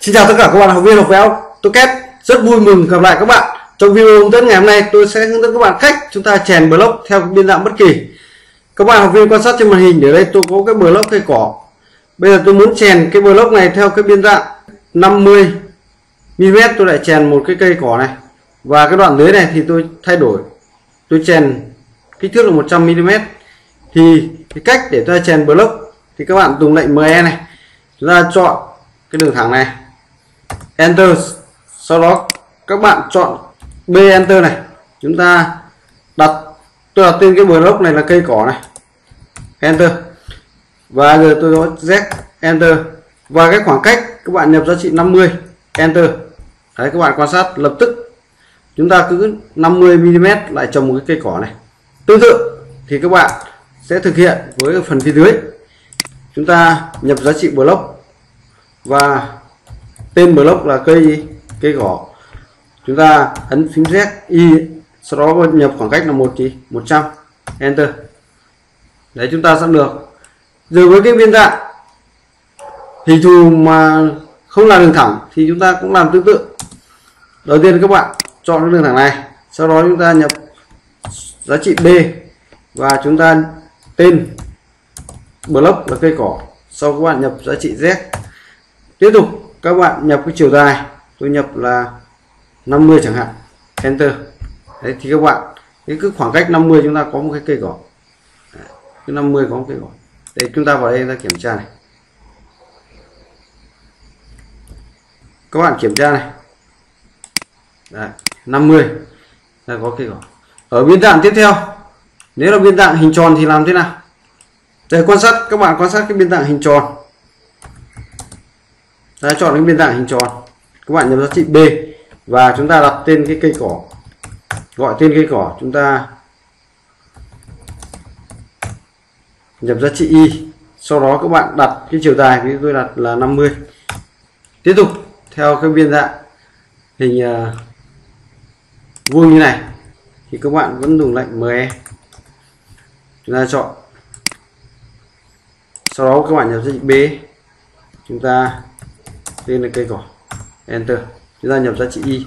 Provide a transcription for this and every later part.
Xin chào tất cả các bạn học viên học vẽ AutoCAD. Rất vui mừng gặp lại các bạn. Trong video hướng dẫn ngày hôm nay, tôi sẽ hướng dẫn các bạn cách chúng ta chèn block theo biên dạng bất kỳ. Các bạn học viên quan sát trên màn hình, ở đây tôi có cái block cây cỏ. Bây giờ tôi muốn chèn cái block này theo cái biên dạng 50 mm, tôi lại chèn một cái cây cỏ này. Và cái đoạn dưới này thì tôi thay đổi, tôi chèn kích thước là 100 mm. Thì cái cách để ta chèn block thì các bạn dùng lệnh ME này, ra chọn cái đường thẳng này, Enter, sau đó các bạn chọn B, Enter này, chúng ta tôi đặt tên cái block này là cây cỏ này, Enter, và giờ tôi nói Z, Enter, và cái khoảng cách các bạn nhập giá trị 50, Enter. Đấy, các bạn quan sát, lập tức chúng ta cứ 50 mm lại trồng một cái cây cỏ này. Tương tự thì các bạn sẽ thực hiện với phần phía dưới, chúng ta nhập giá trị block và tên block là cây cỏ, chúng ta ấn phím Z, Y, sau đó nhập khoảng cách là 100, Enter. Đấy, chúng ta sẽ được. Giờ với cái biên dạng hình thù mà không là đường thẳng thì chúng ta cũng làm tương tự. Đầu tiên các bạn chọn cái đường thẳng này, sau đó chúng ta nhập giá trị D và chúng ta tên block là cây cỏ, sau các bạn nhập giá trị Z. Tiếp tục các bạn nhập cái chiều dài, tôi nhập là 50 chẳng hạn, Enter. Đấy, thì các bạn cứ khoảng cách 50 chúng ta có một cái cây cỏ. Đấy, cứ 50 có một cây cỏ. Đấy, chúng ta vào đây ta kiểm tra này, các bạn kiểm tra này. Đấy, 50 là có cây cỏ. Ở biên dạng tiếp theo, nếu là biên dạng hình tròn thì làm thế nào? Để quan sát, các bạn quan sát cái biên dạng hình tròn, ta chọn cái biên dạng hình tròn, các bạn nhập giá trị B và chúng ta đặt tên cái cây cỏ, gọi tên cây cỏ, chúng ta nhập giá trị Y, sau đó các bạn đặt cái chiều dài, ví dụ tôi đặt là 50. Tiếp tục theo cái biên dạng hình vuông như này thì các bạn vẫn dùng lệnh ME, chúng ta chọn, sau đó các bạn nhập giá trị B, chúng ta tên là cây cỏ, Enter, chúng ta nhập giá trị Y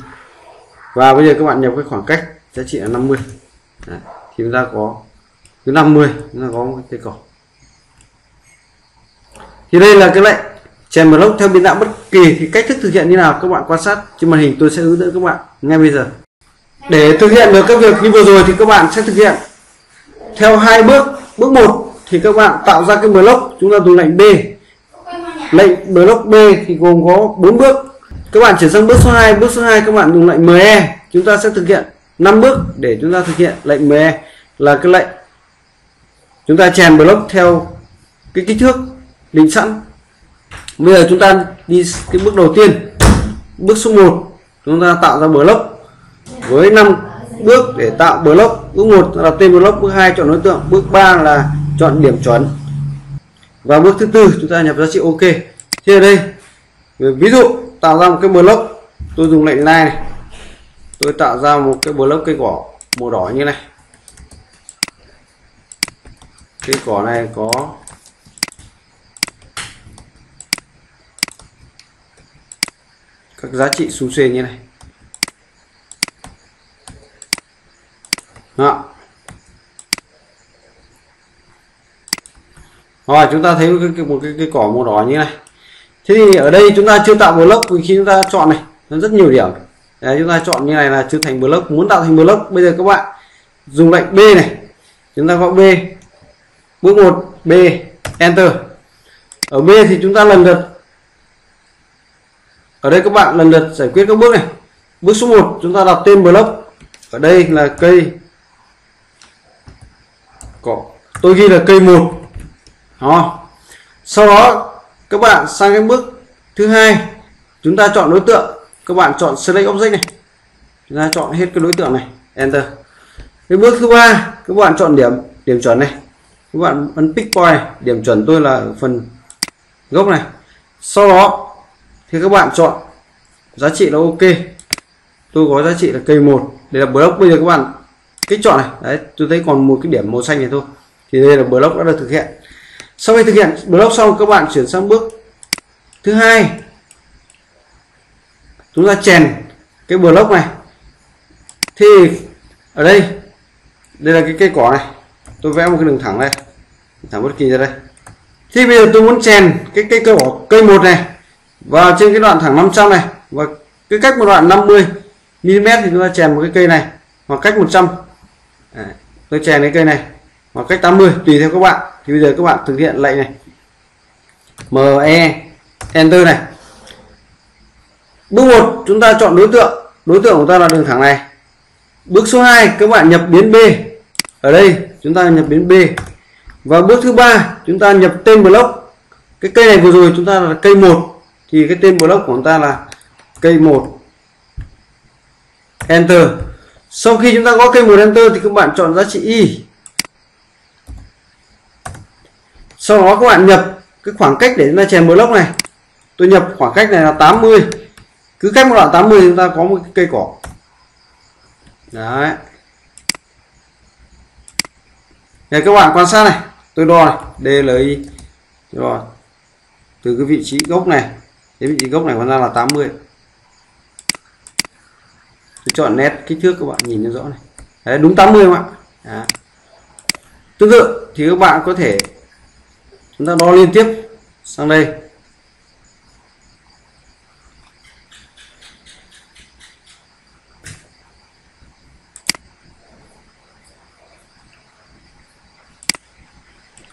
và bây giờ các bạn nhập cái khoảng cách giá trị là 50. Đấy, thì chúng ta có cứ 50 chúng ta có một cây cỏ. Thì đây là cái lệnh chèn block theo biên dạng bất kỳ. Thì cách thức thực hiện như nào các bạn quan sát trên màn hình, tôi sẽ hướng dẫn các bạn ngay bây giờ. Để thực hiện được các việc như vừa rồi thì các bạn sẽ thực hiện theo hai bước. Bước 1 thì các bạn tạo ra cái block, chúng ta dùng lệnh B. Lệnh block B thì gồm có 4 bước. Các bạn chuyển sang bước số 2. Bước số 2 các bạn dùng lệnh ME. Chúng ta sẽ thực hiện 5 bước để chúng ta thực hiện lệnh ME, là cái lệnh chúng ta chèn block theo cái kích thước định sẵn. Bây giờ chúng ta đi cái bước đầu tiên. Bước số 1, chúng ta tạo ra block với 5 bước để tạo block. Bước 1 là tên block, bước 2 chọn đối tượng, bước 3 là chọn điểm chuẩn và bước thứ 4 chúng ta nhập giá trị OK. Thì ở đây ví dụ tạo ra một cái block, tôi dùng lệnh line này, tôi tạo ra một cái block cây cỏ màu đỏ như này. Cây cỏ này có các giá trị xung xuê như này. Đó. Rồi chúng ta thấy một cái cỏ màu đỏ như này. Thế thì ở đây chúng ta chưa tạo block, vì khi chúng ta chọn này nó rất nhiều điểm. Đấy, chúng ta chọn như này là chưa thành block. Muốn tạo thành block, bây giờ các bạn dùng lệnh B này, chúng ta gọi B. Bước 1 B, Enter. Ở B thì chúng ta lần lượt, ở đây các bạn lần lượt giải quyết các bước này. Bước số 1 chúng ta đặt tên block, ở đây là cây cỏ, tôi ghi là cây 1. Đó. Sau đó các bạn sang cái bước thứ 2, chúng ta chọn đối tượng, các bạn chọn select object này, chúng ta chọn hết cái đối tượng này, Enter. Cái bước thứ 3 các bạn chọn điểm chuẩn này, các bạn ấn pick point, điểm chuẩn tôi là ở phần gốc này. Sau đó thì các bạn chọn giá trị là OK, tôi có giá trị là cây 1 để là block. Bây giờ các bạn kích chọn này, đấy, tôi thấy còn một cái điểm màu xanh này thôi, thì đây là block đã được thực hiện. Sau khi thực hiện block xong, các bạn chuyển sang bước thứ 2, chúng ta chèn cái block này. Thì ở đây, đây là cái cây cỏ này, tôi vẽ một cái đường thẳng đây, thẳng bất kỳ ra đây. Thì bây giờ tôi muốn chèn cái cây cỏ cây 1 này vào trên cái đoạn thẳng 500 này, và cái cách một đoạn 50 mm thì chúng ta chèn một cái cây này, hoặc cách 100 tôi chèn cái cây này, hoặc cách 80 tùy theo các bạn. Thì bây giờ các bạn thực hiện lệnh này, ME enter này. Bước 1 chúng ta chọn đối tượng, đối tượng của ta là đường thẳng này. Bước số 2 các bạn nhập biến B, ở đây chúng ta nhập biến B. Và bước thứ 3 chúng ta nhập tên block. Cái cây này vừa rồi chúng ta là cây 1 thì cái tên block của chúng ta là cây 1, enter. Sau khi chúng ta có cây 1 enter thì các bạn chọn giá trị Y, sau đó các bạn nhập cái khoảng cách để chúng ta chèn block này. Tôi nhập khoảng cách này là 80, cứ cách một đoạn 80 chúng ta có một cái cây cỏ. Đấy. Để các bạn quan sát này, tôi đo này, DLI rồi. Từ cái vị trí gốc này đến vị trí gốc này còn ra là 80. Tôi chọn nét kích thước các bạn nhìn rõ này. Đấy, đúng 80 không ạ? Đấy. Tương tự thì các bạn có thể chúng ta đo liên tiếp sang đây.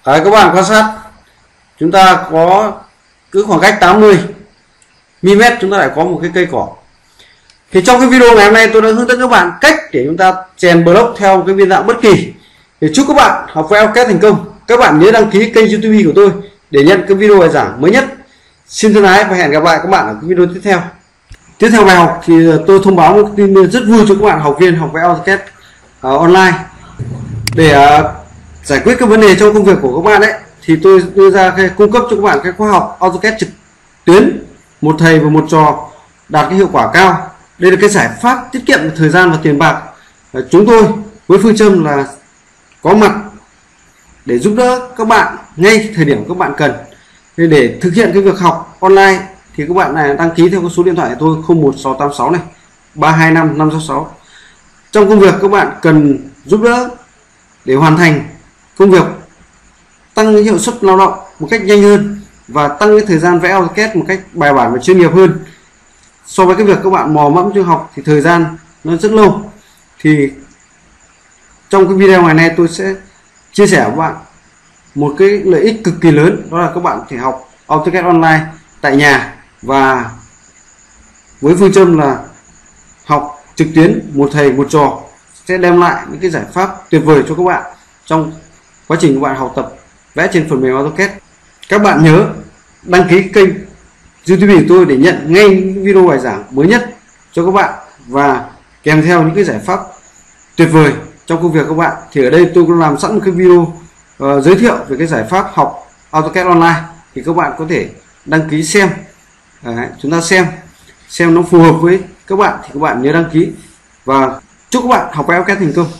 Đấy, các bạn quan sát chúng ta có cứ khoảng cách 80 mm chúng ta lại có một cái cây cỏ. Thì trong cái video ngày hôm nay tôi đã hướng dẫn các bạn cách để chúng ta chèn block theo cái biên dạng bất kỳ. Thì chúc các bạn học vẽ AutoCAD thành công. Các bạn nhớ đăng ký kênh YouTube của tôi để nhận cái video bài giảng mới nhất. Xin thân ái và hẹn gặp lại các bạn ở cái video tiếp theo. Tiếp theo bài học thì tôi thông báo một tin rất vui cho các bạn học viên học vẽ AutoCAD online. Để giải quyết các vấn đề trong công việc của các bạn ấy, thì tôi đưa ra cung cấp cho các bạn cái khóa học AutoCAD trực tuyến một thầy và một trò đạt cái hiệu quả cao. Đây là cái giải pháp tiết kiệm thời gian và tiền bạc. Chúng tôi với phương châm là có mặt để giúp đỡ các bạn ngay thời điểm các bạn cần. Để thực hiện cái việc học online thì các bạn này đăng ký theo số điện thoại của tôi 01686 này 325566. Trong công việc các bạn cần giúp đỡ để hoàn thành công việc, tăng hiệu suất lao động một cách nhanh hơn và tăng cái thời gian vẽ AutoCAD một cách bài bản và chuyên nghiệp hơn. So với cái việc các bạn mò mẫm chưa học thì thời gian nó rất lâu. Thì trong cái video ngày nay tôi sẽ chia sẻ với bạn một cái lợi ích cực kỳ lớn, đó là các bạn thể học AutoCAD online tại nhà và với phương châm là học trực tuyến một thầy một trò, sẽ đem lại những cái giải pháp tuyệt vời cho các bạn trong quá trình các bạn học tập vẽ trên phần mềm AutoCAD. Các bạn nhớ đăng ký kênh YouTube của tôi để nhận ngay những video bài giảng mới nhất cho các bạn và kèm theo những cái giải pháp tuyệt vời trong công việc các bạn. Thì ở đây tôi cũng làm sẵn một cái video giới thiệu về cái giải pháp học AutoCAD online, thì các bạn có thể đăng ký xem. Đấy, chúng ta xem nó phù hợp với các bạn thì các bạn nhớ đăng ký, và chúc các bạn học vẽ AutoCAD thành công.